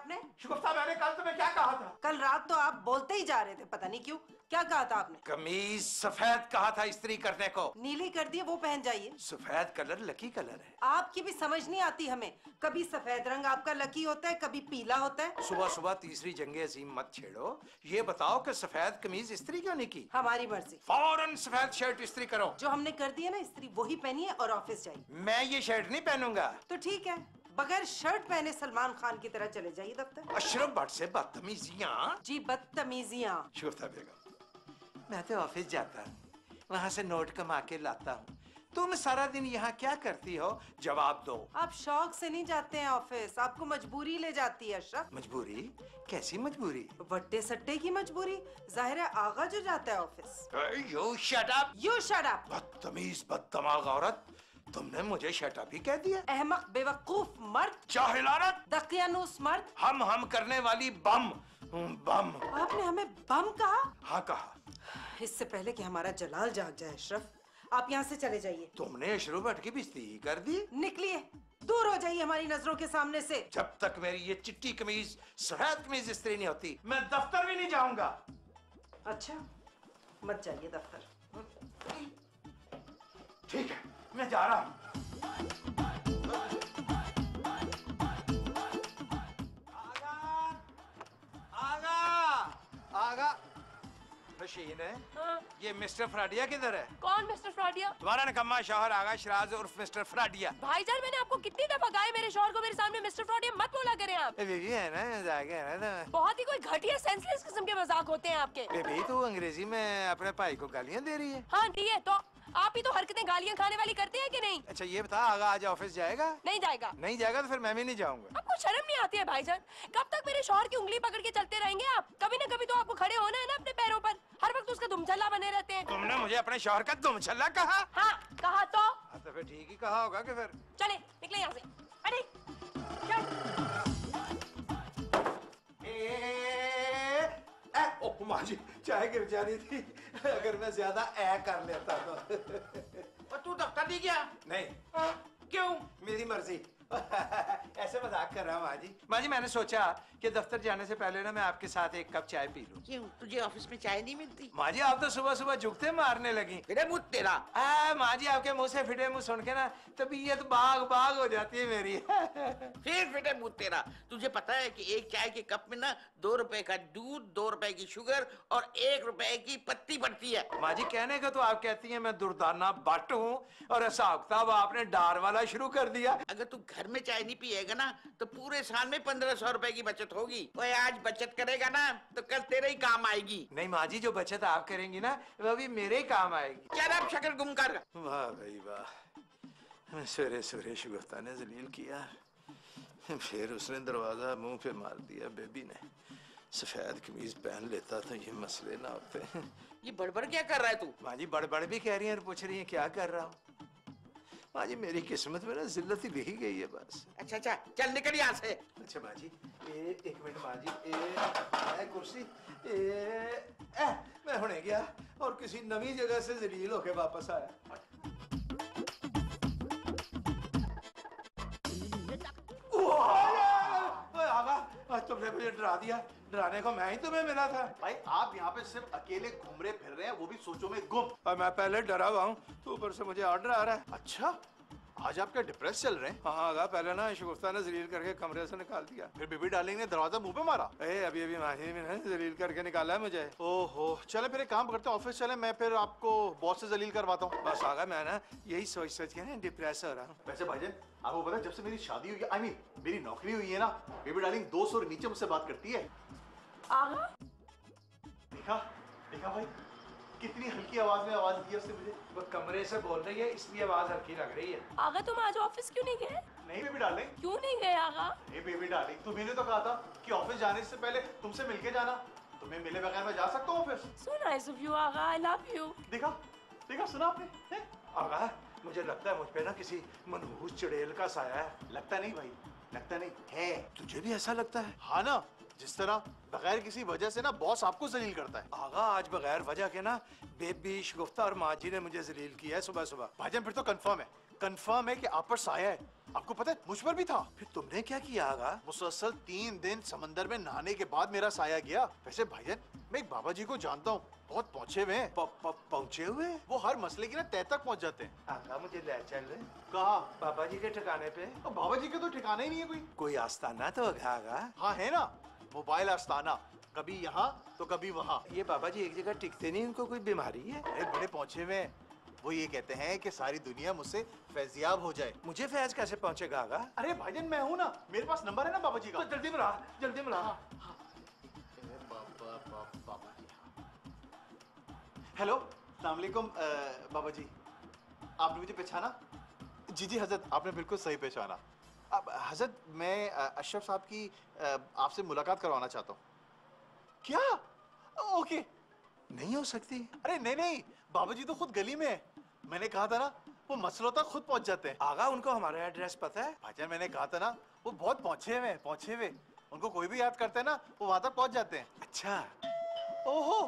आपने? शगुफ्ता मैंने कल तुम्हें क्या कहा था? कल रात तो आप बोलते ही जा रहे थे, पता नहीं क्यों। क्या कहा था आपने? कमीज सफेद कहा था इस्त्री करने को, नीली कर दिए, वो पहन जाइए। सफेद कलर लकी कलर है। आपकी भी समझ नहीं आती हमें, कभी सफेद रंग आपका लकी होता है, कभी पीला होता है। सुबह सुबह तीसरी जंगे अजीम मत छेड़ो। ये बताओ कि सफेद कमीज इस्त्री क्यों नहीं की? हमारी मर्जी। फौरन सफेद शर्ट इस्त्री करो। जो हमने कर दी है ना इस्त्री, वही पहनिए और ऑफिस जाइए। मैं ये शर्ट नहीं पहनूंगा। तो ठीक है, बगैर शर्ट पहने सलमान खान की तरह चले जाइए दफ्तर। अशरफ भट्ट से बदतमीजियाँ। जी बदतमीजियाँ। शगुफ्ता बेगम, मैं तो ऑफिस जाता हूँ, वहाँ से नोट कमा के लाता हूँ, तुम सारा दिन यहाँ क्या करती हो? जवाब दो। आप शौक से नहीं जाते हैं ऑफिस, आपको मजबूरी ले जाती है अशरफ। मजबूरी? कैसी मजबूरी? वट्टे सट्टे की मजबूरी। जाहिर है आगा जो जाता है office. You shut up, you shut up. बदतमीज बदतमाग औरत, तुमने मुझे शट अप ही कह दिया। अहमक बेवकूफ मर्द, जाहिल औरत, दकियानूस मर्द, हम करने वाली बम बम। आपने हमें बम कहा? हाँ कहा। इससे पहले कि हमारा जलाल जाग जाए अशरफ, आप यहाँ से चले जाइए। तुमने अशरफ भट्ट की बिस्ती कर दी। निकलिए, दूर हो जाइए हमारी नजरों के सामने से। जब तक मेरी ये चिट्टी कमीज सफेद कमीज इस्त्री नहीं होती, मैं दफ्तर भी नहीं जाऊंगा। अच्छा, मत जाइए दफ्तर। ठीक है, मैं जा रहा हूँ। आगा आगा मशीन है। हाँ? ये मिस्टर फ्राडिया किधर है? कौन मिस्टर फ्राडिया? तुम्हारा निकम्मा शौहर आगा शिराज उर्फ मिस्टर फ्राडिया। भाईजान, मैंने आपको कितनी दफा कहा है मेरे शौहर को मेरे सामने मिस्टर फ्राडिया मत बोला करें आप। बेबी है ना, मजाक है ना। बहुत ही कोई घटिया सेंसलेस किस्म के मजाक होते हैं आपके। बेबी, तू अंग्रेजी में अपने भाई को गालियाँ दे रही है। हाँ ठीक है, तो आप ही तो हरकतें गालियाँ खाने वाली करते हैं कि नहीं? अच्छा ये बता, आगा आज ऑफिस जाएगा? नहीं जाएगा। नहीं जाएगा तो फिर मैं भी नहीं जाऊंगा। आपको शर्म नहीं आती है भाईजान? कब तक मेरे शौहर की उंगली पकड़ के चलते रहेंगे आप? कभी ना कभी तो आपको खड़े होना है ना अपने पैरों पर। हर वक्त उसका दुमछल्ला बने रहते हैं। तुमने मुझे अपने शौहर का दुमछल्ला कहा? हाँ कहा। तो फिर ठीक ही कहा होगा कि फिर चले निकले यहाँ से। अरे चाय गिर जानी थी अगर मैं ज्यादा ऐ कर लेता तो। और तू दफ्तर नहीं गया? नहीं। क्यों? मेरी मर्जी। ऐसे मजाक कर रहा हूँ माजी। माजी, मैंने सोचा कि दफ्तर जाने से पहले ना मैं आपके साथ एक कप चाय पी लूँ। क्यों, तुझे ऑफिस में चाय नहीं मिलती? माजी, आप तो सुबह सुबह झुकते मारने लगी। फिरे मुँह तेरा। माजी, आपके मुँह से फिटे मुँह सुन के ना तबीयत बाग बाग हो जाती है मेरी। फिर फिटे मुँह तेरा। तुझे पता है कि एक चाय के कप में ना 2 रुपए का दूध, 2 रुपए की शुगर और 1 रुपए की पत्ती पड़ती है। माजी, कहने का तो आप कहती है मैं दुर्दाना बट हूँ और हिसाब किताब आपने डार वाला शुरू कर दिया। अगर तू घर में चाय नहीं पिएगा ना तो पूरे साल में 1500 रुपए की बचत होगी। और आज बचत करेगा ना तो कल तेरे ही काम आएगी। नहीं माजी, जो बचत आप करेंगी ना वो भी मेरे ही काम आएगी। चल अब शक्ल गुम कर। वाह भाई वाह, सवेरे सवेरे शगुफ्ता ने जलील किया, फिर उसने दरवाजा मुंह पे मार दिया। बेबी ने सफेद कमीज पहन लेता तो ये मसले ना होते। ये बड़बड़ क्या कर रहा है तू? माँ जी, बड़बड़ भी कह रही है और पूछ रही है क्या कर रहा हूँ। माजी, मेरी किस्मत में ना जिल्लत ही लिखी गई है बस। अच्छा अच्छा, चल निकल यहाँ से। अच्छा माजी, एक मिनट माजी, कुर्सी मैं हुणे गया और किसी नवी जगह से जलील होके वापस आया। आज तुमने मुझे डरा दिया। डराने को मैं ही तुम्हें मिला था। भाई, आप यहाँ पे सिर्फ अकेले घूम रहे फिर रहे हैं, वो भी सोचो में गुम। और मैं पहले डरा हुआ हूँ, तो ऊपर से मुझे ऑर्डर आ रहा है। अच्छा, आज आपका डिप्रेस चल रहे हैं? हाँ आगा, पहले ना शगुफ्ता ने जलील करके कमरे से निकाल दिया, फिर बीबी डार्लिंग ने दरवाजा मुंह पे मारा। अभी अभी माही ने जलील करके निकाला है मुझे। ओहो, चले फिर एक काम करते हैं, ऑफिस चले, मैं फिर आपको बॉस से जलील करवाता हूँ। बस आगा, मैं ना यही सोच सोच के ना डिप्रेस हो रहा हूँ। वैसे भाईजान, आपको पता है जब से मेरी शादी हुई है, आई मीन मेरी नौकरी हुई है ना, बेबी डार्लिंग 200 नीचे मुझसे बात करती है। आगा, देखा देखा भाई, कितनी हल्की आवाज में आवाज दी उसने मुझे। वो कमरे से बोल रही है इसलिए आवाज हल्की लग रही है। आगा, तुम आज ऑफिस क्यों नहीं गए? नहीं बेबी डार्लिंग। क्यों नहीं गए आगा? नहीं बेबी डार्लिंग, तुमने तो कहा था कि ऑफिस जाने से पहले तुमसे मिलके जाना। तुम्हें मिले बगैर मैं जा सकता हूँ office. So nice of you Agha, I love you. देखा देखा, सुना आपने? आगा, मुझे लगता है मुझ पे ना किसी मनहूस चुड़ैल का साया है। लगता नहीं भाई, लगता नहीं है। तुझे भी ऐसा लगता है? हाँ ना, जिस तरह बगैर किसी वजह से ना बॉस आपको जलील करता है। आगा, आज बगैर वजह के ना बेबी, शगुफ्ता और माँ जी ने मुझे जलील किया है सुबह सुबह। भाईजान, फिर तो कंफर्म है कंफर्म है कि आप पर साया है। आपको पता है मुझ पर भी था। फिर तुमने क्या किया आगा? मुसलसल 3 दिन समंदर में नहाने के बाद मेरा साया गया। वैसे भाईजान मैं एक बाबा जी को जानता हूँ, बहुत पहुँचे हुए हैं। पहुँचे हुए? वो हर मसले की ना तय तक पहुँच जाते हैं। आगा मुझे ले चल रहे। कहा? बाबा जी के ठिकाने पे। बाबा जी के तो ठिकाना ही नहीं है कोई। कोई आस्ताना तो आगा? हाँ है ना, मोबाइल आस्ताना, कभी यहाँ तो कभी वहाँ। ये बाबा जी एक जगह टिकते नहीं, उनको कोई बीमारी है? अरे बड़े पहुँचे हुए हैं। वो ये कहते हैं कि सारी दुनिया मुझसे फैजियाब हो जाए। मुझे फैज कैसे पहुँचेगा आगा? अरे भाईजन मैं हूँ ना, मेरे पास नंबर है ना बाबा जी का। जल्दी बुला, जल्दी बुला। बाबा जी हेलो, अस्सलाम वालेकुम बाबा जी, आपने मुझे पहचाना? जी जी हजरत, आपने बिल्कुल सही पहचाना। अब हजरत मैं अशरफ साहब की आपसे मुलाकात करवाना चाहता हूँ। क्या? ओके, नहीं हो सकती? अरे नहीं नहीं, बाबा जी तो खुद गली में है। मैंने कहा था ना वो मसलों तक खुद पहुंच जाते हैं। आगा उनको हमारा एड्रेस पता है। भाईजान मैंने कहा था ना वो बहुत पहुंचे हुए, उनको कोई भी याद करते हैं ना वो वहां तक पहुंच जाते हैं। अच्छा, ओहो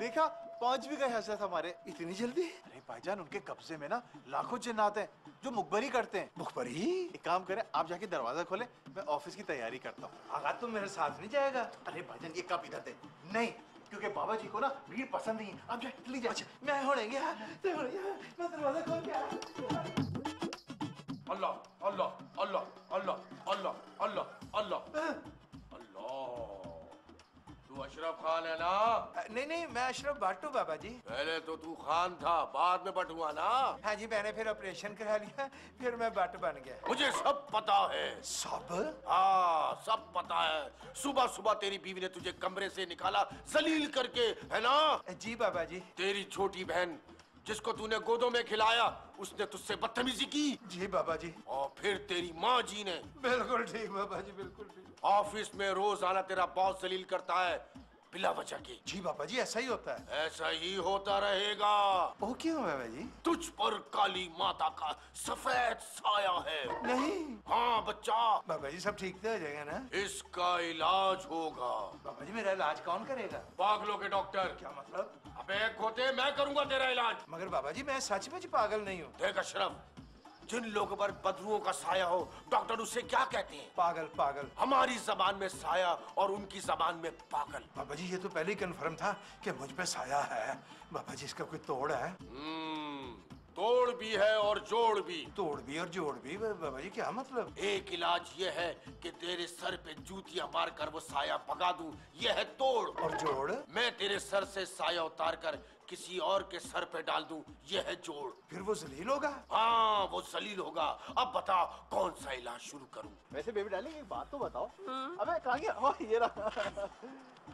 देखा पहुंच भी गए हजरत हमारे इतनी जल्दी। अरे भाईजान उनके कब्जे में ना लाखों जिन्नात हैं जो मुखबरी करते हैं। मुखबरी? एक काम करें आप जाके दरवाजा खोलें, मैं ऑफिस की तैयारी करता हूँ। आगा तुम मेरे साथ नहीं जाएगा? अरे भाईजान ये कब इधर दे, नहीं क्योंकि बाबा जी को ना भीड़ पसंद नहीं है। आप जाए चली जाए। अच्छा, मैं होड़ेंगे मैं दरवाजा खोल के आया। अल्लाह अल्लाह अल्लाह अल्लाह अल्लाह अल्लाह अल्लाह अल्लाह। तू अशरफ खान है ना? नहीं नहीं मैं अशरफ बाटू बाबा जी। पहले तो तू खान था, बाद में बट हुआ ना? हाँ जी, मैंने फिर ऑपरेशन करा लिया, फिर मैं बट बन गया। मुझे सब पता है। सब? हाँ सब पता है। सुबह सुबह तेरी बीवी ने तुझे कमरे से निकाला जलील करके, है ना? जी बाबा जी। तेरी छोटी बहन जिसको तूने गोदों में खिलाया उसने तुझसे बदतमीजी की। जी बाबा जी। और फिर तेरी माँ जी ने। बिल्कुल ठीक बाबा जी, बिल्कुल ठीक। ऑफिस में रोजाना तेरा बॉस जलील करता है बिला वजह के। जी बाबा जी ऐसा ही होता है। ऐसा ही होता रहेगा। ओ क्यों बाबा जी? तुझ पर काली माता का सफेद साया है। नहीं। हाँ बच्चा। बाबा जी सब ठीक हो जाएगा ना? इसका इलाज होगा। बाबा जी मेरा इलाज कौन करेगा? पागलों के डॉक्टर। क्या मतलब? अबे खोते, मैं करूँगा तेरा इलाज। मगर बाबा जी मैं सच में पागल नहीं हूँ। देख अशरफ, जिन लोगों पर बदरुओं का साया हो डॉक्टर उसे क्या कहते हैं? पागल। पागल हमारी जबान में साया और उनकी जबान में पागल। बाबा जी ये तो पहले ही कंफर्म था कि मुझ पे साया है। बाबा जी इसका कोई तोड़ है? तोड़ भी है और जोड़ भी। तोड़ भी और जोड़ भी? बाबा जी क्या मतलब? एक इलाज ये है कि तेरे सर पे जूतियां मारकर वो साया भगा दूं, ये है तोड़। और जोड़? मैं तेरे सर से साया उतार कर किसी और के सर पे डाल दूं, ये है जोड़। फिर वो जलील होगा? हाँ वो जलील होगा। अब बता कौन सा इलाज शुरू करूँ? वैसे बेबी डार्लिंग एक बात तो बताओ। अबे कहाँ गया ये रहा।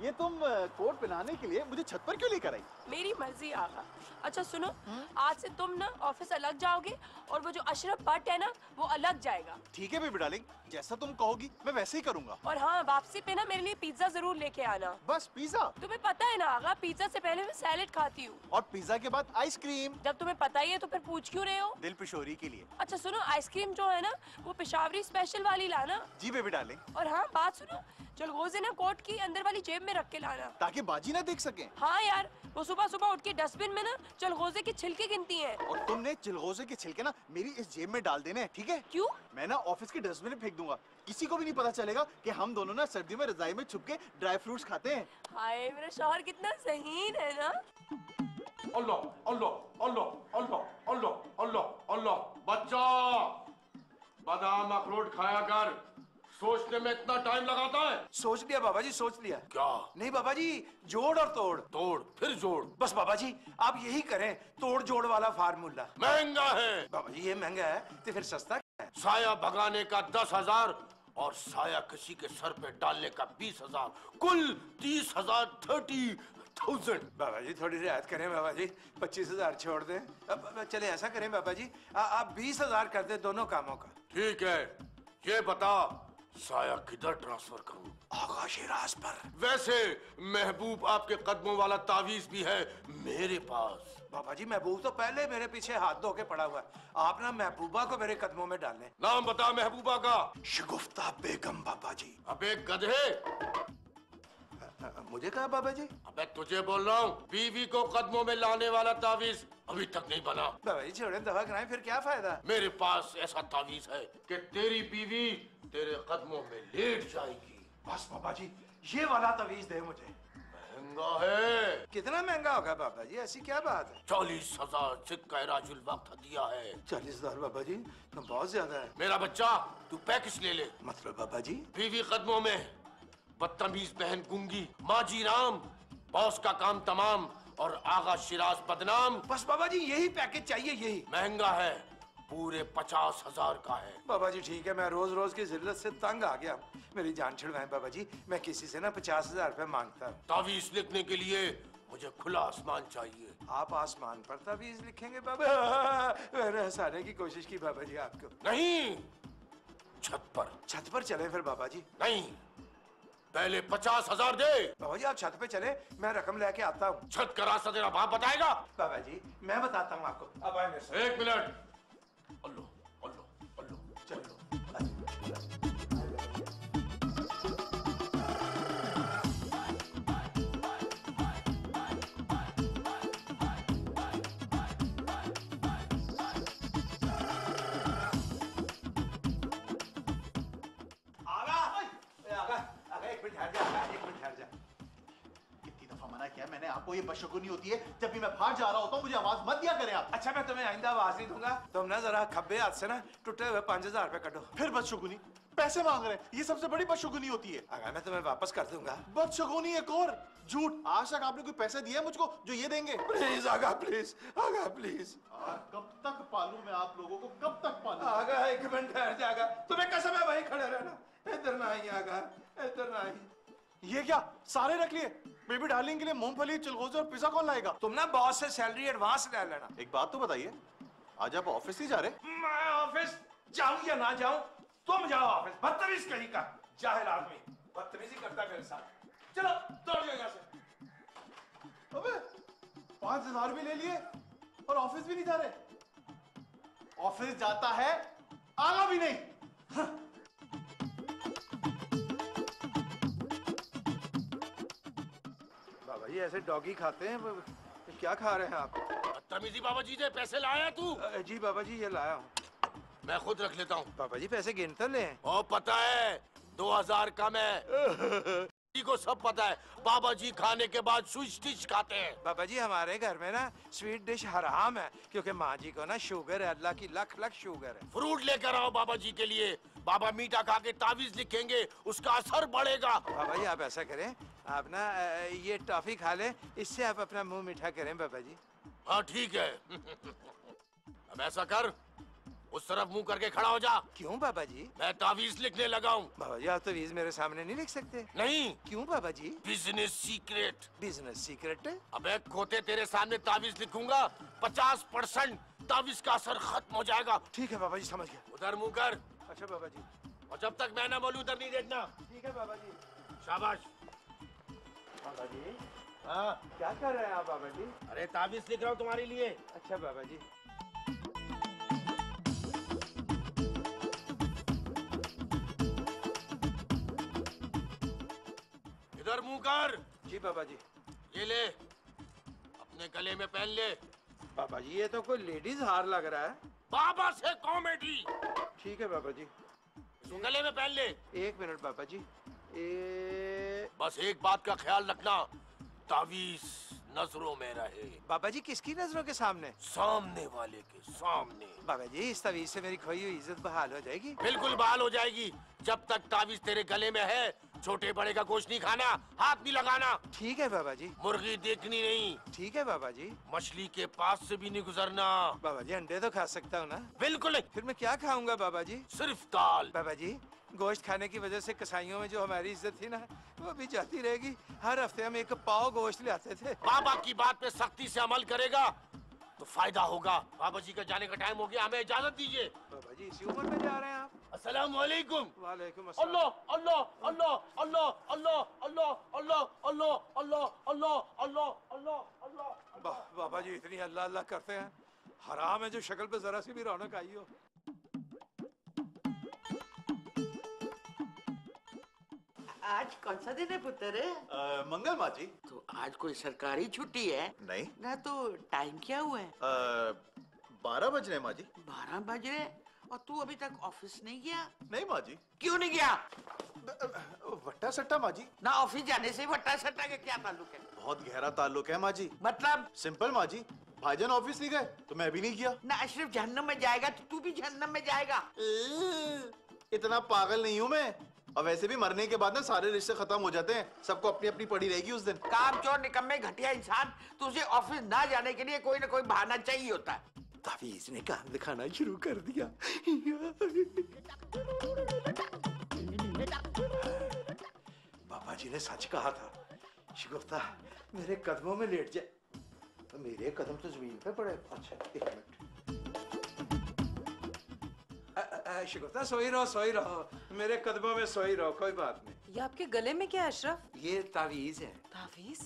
ये तुम कोट पहनाने के लिए मुझे छत पर क्यों लेकर आई? मेरी मर्जी आगा। अच्छा सुनो, आज से तुम ना ऑफिस अलग जाओगे और वो जो अशरफ भट्ट है ना वो अलग जाएगा। ठीक है बेबी डार्लिंग, जैसा तुम कहोगी मैं वैसे ही करूंगा। और हाँ वापसी पे ना मेरे लिए पिज्जा जरूर लेके आना। बस पिज्जा? तुम्हें पता है ना आगा पिज्जा से पहले मैं सैलेड खाती हूँ और पिज्जा के बाद आइसक्रीम। जब तुम्हें पता ही है तो फिर पूछ क्यों रहे हो? दिल पिशोरी के लिए। अच्छा सुनो, आइसक्रीम जो है ना वो पेशावरी स्पेशल वाली लाना। जी बेबी डार्लिंग। और हाँ बात सुनो, जलगोजे ना कोट की अंदर वाली जेब में रख के लाना ताकि बाजी ना देख सके। हाँ यार वो सुबह सुबह उठ के डस्टबिन में ना चिलगोजे के छिलके गिनती है। और तुमने चिलगोजे के छिलके ना मेरी इस जेब में डाल देने हैं, ठीक है? क्यों? मैं ना ऑफिस के डस्टबिन में फेंक दूंगा, किसी को भी नहीं पता चलेगा कि हम दोनों ना सर्दी में रजाई में छुप के ड्राई फ्रूट्स खाते हैं। हाय मेरा शौहर कितना ज़हीन है ना। अल्लाह अल्लाह अल्लाह अल्लाह अल्लाह अल्लाह अल्लाह। बच्चा बादाम अखरोट खाया कर, सोचने में इतना टाइम लगाता है? सोच लिया बाबा जी, सोच लिया। क्या? नहीं बाबा जी जोड़ और तोड़। तोड़ फिर जोड़। बस बाबा जी आप यही करें तोड़ जोड़ वाला फार्मूला। महंगा है बाबा जी। ये महंगा है तो फिर सस्ता क्या है? साया भगाने का 10,000 और साया किसी के सर पे डालने का 20,000, कुल 30,000। 30,000 बाबा जी थोड़ी रियायत करें बाबा जी, 25,000 छोड़ दें। अब चले ऐसा करें बाबा जी आप 20,000 कर दें दोनों कामों का। ठीक है ये बता साया किधर ट्रांसफर करूं? आगा शिराज पर। वैसे महबूब आपके कदमों वाला तावीज भी है मेरे पास। बाबा जी महबूब तो पहले मेरे पीछे हाथ धो के पड़ा हुआ है, आप ना महबूबा को मेरे कदमों में डालें। नाम बता महबूबा का। शगुफ्ता बेगम बाबा जी। अबे गधे मुझे कहा बाबा जी? अबे तुझे बोल रहा हूँ, बीवी को कदमों में लाने वाला तावीज अभी तक नहीं बना। दवाई छोड़े दवा कराएं फिर क्या फायदा। मेरे पास ऐसा तावीज है कि तेरी बीवी तेरे कदमों में लेट जाएगी। बस बाबा जी ये वाला तावीज दे मुझे। महंगा है। कितना महंगा होगा बाबा जी, ऐसी क्या बात है। 40,000 सिक्का राजुल वक्त दिया है। 40,000 बाबा जी तो बहुत ज्यादा है। मेरा बच्चा तू पैकेज ले ले। मतलब बाबा जी बीवी कदमों में, बदतमीज बहन गुंगी, माँ जी राम, बॉस का काम तमाम और आगा शिराज बदनाम। बस बाबा जी यही पैकेज चाहिए, यही। महंगा है, पूरे 50,000 का है। बाबा जी ठीक है, मैं रोज रोज की जिल्लत से तंग आ गया, मेरी जान छुड़वाएं बाबा जी। मैं किसी से ना 50,000 रुपए मांगता। तावीज लिखने के लिए मुझे खुला आसमान चाहिए। आप आसमान पर तावीज लिखेंगे बाबा। मैंने हंसाने की कोशिश की बाबा जी आपको। नहीं, छत पर। छत पर चले फिर बाबा जी। नहीं, पहले 50,000 दे। बाबा जी आप छत पे चले, मैं रकम लेके आता हूँ। छत का रास्ता तेरा बाप बताएगा। बाबा जी मैं बताता हूँ आपको, अब आए मेरे साथ। 1 मिनट। अल्लो अल्लो अल्लो चलो। मैंने आपको ये बदशगुनी होती है, जब भी मैं बाहर जा रहा होता हूँ मुझे आवाज मत दिया करें आप। अच्छा मैं तुम्हें आइंदा आवाज नहीं दूंगा। तुम ना जरा खब्बे हाथ से ना टूटे हुए 5,000 रुपए कटो। फिर बदशगुनी, पैसे मांग रहे हैं, ये सबसे बड़ी बदशगुनी होती है। अगर मैं तुम्हें वापस कर दूंगा। बदशगुनी एक और झूठ। आज तक आपने कोई पैसे दिए मुझको जो ये देंगे? Please Agha, please Agha, please. कब तक पालू मैं आप लोगों को, कब तक पालू? आगा 1 मिनट ठहर जाएगा, तुम्हें कसम है वही खड़े रहना, इधर ना ही आगा, इधर ना ही। ये क्या सारे रख लिए? बेबी डार्लिंग के लिए मूंगफली, चिलगोजे और पिज्जा कौन लाएगा? तुम ना बॉस से सैलरी एडवांस ले लेना। एक बात तो बताइए, आज आप ऑफिस नहीं जा रहे? मैं ऑफिस जाऊं या ना जाऊं, तुम जाओ ऑफिस। बदतमीज कहीं का, जाहिल आदमी बदतमीजी करता मेरे साथ। चलो दौड़ जाओ यहाँ से। अबे 5,000 भी ले लिए और ऑफिस भी नहीं जा रहे। ऑफिस जाता है, आना भी नहीं। ये ऐसे डॉगी खाते हैं। क्या खा रहे हैं आप? बदतमीजी बाबा जी से। पैसे लाया तू? जी बाबा जी ये लाया हूँ। मैं खुद रख लेता हूँ। बाबा जी पैसे गिनते ले। ओ पता है 2,000 कम है। जी को सब पता है, बाबा जी खाने के बाद स्वीट डिश खाते हैं। बाबा जी हमारे घर में ना स्वीट डिश हराम है, क्योंकि माँ जी को ना शुगर है, अल्लाह की लख लख शुगर है। फ्रूट लेकर आओ बाबा जी के लिए, बाबा मीठा खा के तावीज लिखेंगे, उसका असर बढ़ेगा। बाबा जी आप ऐसा करें, आप ना ये टॉफी खा लें, इससे आप अपना मुंह मीठा करें बाबा जी। हाँ ठीक है। अब ऐसा कर, उस तरफ मुंह करके खड़ा हो जा। क्यों बाबा जी? मैं तावीज लिखने लगा हूँ। बाबा जी आप तावीज मेरे सामने नहीं लिख सकते। नहीं। क्यों बाबा जी? Business secret. Business secret? अबे खोते तेरे सामने तावीज लिखूंगा, 50% तावीज का असर खत्म हो जाएगा। ठीक है बाबा जी समझ गया। उधर मुँह कर। अच्छा बाबा जी। और जब तक मैं ना बोलूँ उधर नहीं देखना। ठीक है बाबा जी। शाबाश। बाबा जी हाँ क्या कर रहे हैं आप बाबा जी? अरे ताबीज लिख रहा हूँ तुम्हारे लिए। अच्छा बाबा जी। इधर मुंह कर। जी बाबा जी। ये ले, अपने गले में पहन ले। बाबा जी ये तो कोई लेडीज हार लग रहा है। बाबा से कॉमेडी। ठीक है बाबा जी। तो गले में पहन ले। 1 मिनट बाबा जी। बस एक बात का ख्याल रखना, तावीज नजरों में रहे। बाबा जी किसकी नजरों के सामने? सामने वाले के सामने। बाबा जी इस तावीज से मेरी खोई हुई इज्जत बहाल हो जाएगी। बिल्कुल बहाल हो जाएगी। जब तक तावीज तेरे गले में है, छोटे बड़े का गोश्त नहीं खाना, हाथ नहीं लगाना। ठीक है बाबा जी। मुर्गी देखनी नहीं। ठीक है बाबा जी। मछली के पास से भी नहीं गुजरना। बाबा जी अंडे तो खा सकता हूँ ना? बिल्कुल नहीं। फिर मैं क्या खाऊंगा बाबा जी? सिर्फ दाल। बाबा जी गोश्त खाने की वजह से कसाईयों में जो हमारी इज्जत थी ना, वो भी जाती रहेगी। हर हफ्ते हम 1 पाव गोश्त ले आते थे। बाबा की बात पे सख्ती से अमल करेगा तो फायदा होगा। बाबा जी का जाने का टाइम हो गया, हमें इजाजत दीजिए। बाबा जी इसी उम्र में जा रहे हैं आप। अस्सलाम वालेकुम। वालेकुम अस्सलाम। अल्लाह अल्लाह अल्लाह अल्लाह अल्लाह अल्लाह अल्लाह अल्लाह अल्लाह अल्लाह अल्लाह अल्लाह। बाबा जी इतनी अल्लाह अल्लाह करते हैं, हराम है जो शक्ल पे जरा सी भी रौनक आई हो। आज कौन सा दिन है पुत्र? मंगल माँ जी। तो आज कोई सरकारी छुट्टी है? नहीं ना। तो टाइम क्या हुआ है? 12 बज रहे माँ जी। 12 बज रहे और तू अभी तक ऑफिस नहीं गया? नहीं माँ जी। क्यों नहीं गया? वट्टा सट्टा माँ जी। ना ऑफिस जाने से वट्टा सट्टा का क्या ताल्लुक है? बहुत गहरा ताल्लुक है माँ जी। मतलब? सिंपल माँ जी, भाईजान ऑफिस नहीं गए तो मैं भी नहीं गया ना। अशरफ जहन्नम में जाएगा तो तू भी जहन्नम में जाएगा। इतना पागल नहीं हूँ मैं। और वैसे भी मरने के बाद ना सारे रिश्ते खत्म हो जाते हैं, सबको अपनी अपनी पड़ी रहेगी उस दिन। काम चोर निकम्मे घटिया इंसान, तुझे ऑफिस ना जाने के लिए कोई ना कोई बहाना चाहिए होता है। तावीज ने काम दिखाना शुरू कर दिया। बाबा जी ने सच कहा था, शगुफ्ता मेरे कदमों में लेट जाए। तो मेरे कदम तो जमीन पे पड़े। अच्छा एक मिनट शगुफ्ता, सोई रहो मेरे कदमों में सोई रहो, कोई बात नहीं। ये आपके गले में क्या है अशरफ? ये तावीज है। तावीज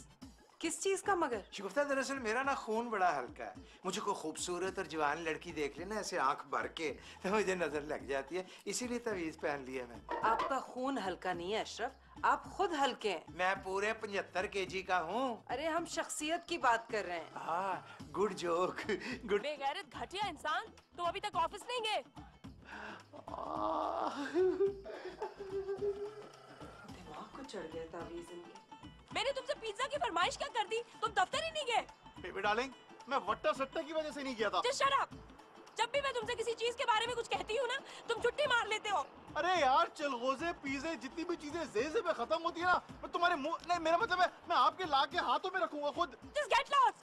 किस चीज का मगर? शगुफ्ता दरअसल मेरा ना खून बड़ा हल्का है, मुझे कोई खूबसूरत और जवान लड़की देख लेना ऐसे आंख भर के तो मुझे नजर लग जाती है, इसीलिए तवीज पहन लिया मैं। आपका खून हल्का नहीं है अशरफ, आप खुद हल्के हैं। मैं पूरे 75 kg का हूँ। अरे हम शख्सियत की बात कर रहे हैं। हाँ गुड जोक। गुड बेगैरत घटिया इंसान, तुम अभी तक ऑफिस नहीं गए? दिमाग को चढ़ गया तवीज इनके। मैंने तुमसे पिज्जा की फरमाइश क्या कर दी, तुम दफ्तर ही नहीं गए? बेबी डार्लिंग, मैं वट्टा सट्टा की वजह से नहीं गया था। Just shut up. जब भी मैं तुमसे किसी चीज के बारे में कुछ कहती हूँ ना, तुम छुट्टी मार लेते हो। अरे यार चलगोजे पिज्जे जितनी भी चीजें ज़े पे खत्म होती है ना, मैं तुम्हारे मुँह नहीं, मेरा मतलब है मैं आपके ला के हाथों में रखूंगा खुद। Just get lost.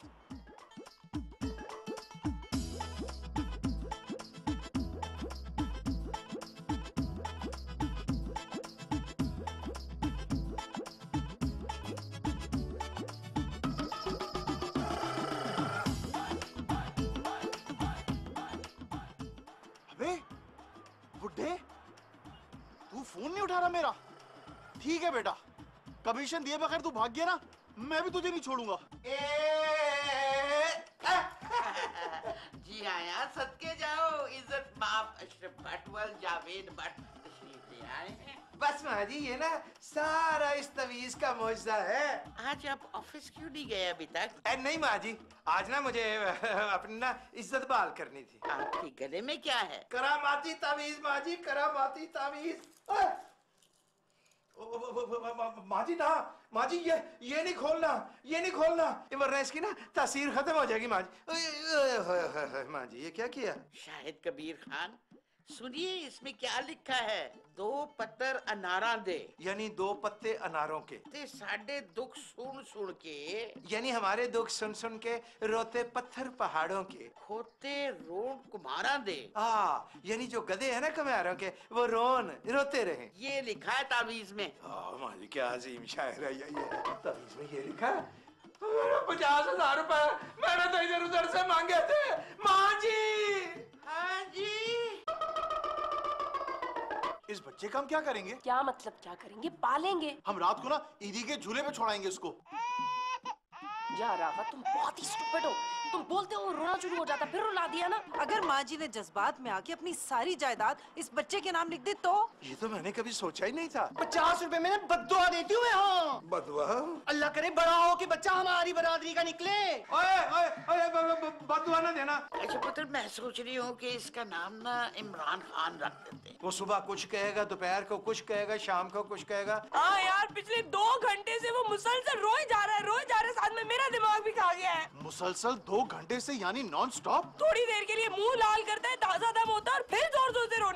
मेरा ठीक है बेटा, कमीशन दिए बगैर तू भाग गया ना, मैं भी तुझे नहीं छोड़ूंगा। जी आया, सदके जाओ इज्जत माफ अशरफ भटवाल जावेद भट्ट तशरीफ ले आए हैं। बस महाजी ये ना सारा इस तवीज का मौजूदा है। आज आप ऑफिस क्यों नहीं गए अभी तक? नहीं महाजी, आज ना मुझे अपनी ना इज्जत बहाल करनी थी। आपके गले में क्या है? करामाती तावीज महाजी, करामाती तावीज। माजी ना माजी, ये नहीं खोलना, ये नहीं खोलना, वरना इसकी ना तासीर खत्म हो जाएगी माजी। माजी ये क्या किया? शाहिद कबीर खान, सुनिए इसमें क्या लिखा है। 2 पत्तर अनारा दे, यानी 2 पत्ते अनारों के। ते साढ़े दुख सुन सुन के, यानी हमारे दुख सुन सुन के। रोते पत्थर पहाड़ों के, खोते रोन कुम्हारा दे। यानी जो गधे हैं ना कुम्हारों के, वो रोन रोते रहे। ये लिखा है तावीज में। माजी क्या अजीम शायर है ये। तावीज में ये लिखा है। 50,000 रुपए मैंने तो इधर उधर से मांगे थे माँ जी। हाँ जी। इस बच्चे का हम क्या करेंगे? क्या मतलब क्या करेंगे? पालेंगे। हम रात को ना ईदी के झूले पे छोड़ाएंगे इसको। यार रावत तुम बहुत ही स्टूपिड हो, तुम बोलते हो रोना शुरू हो जाता फिर रुला दिया ना। अगर माँ जी ने जज्बात में आके अपनी सारी जायदाद इस बच्चे के नाम लिख दी तो? ये तो मैंने कभी सोचा ही नहीं था। 50 रुपए मैंने बददुआ देती हूँ। हाँ बददुआ, अल्लाह करे बड़ा हो कि बच्चा हमारी बरादरी का निकले। बददुआ ना देना। अच्छा पुत्र मैं सोच रही हूँ कि इसका नाम ना इमरान खान रख देते। वो सुबह कुछ कहेगा, दोपहर को कुछ कहेगा, शाम को कुछ कहेगा। हाँ यार पिछले 2 घंटे से वो मुसलसल रोए जा रहा है, साथ में मेरा दिमाग भी खा गया है। मुसलसल 2 घंटे से यानी नॉन स्टॉप। थोड़ी देर के लिए मुंह लाल करता है, ताजा दम होता है और फिर जोर जोर से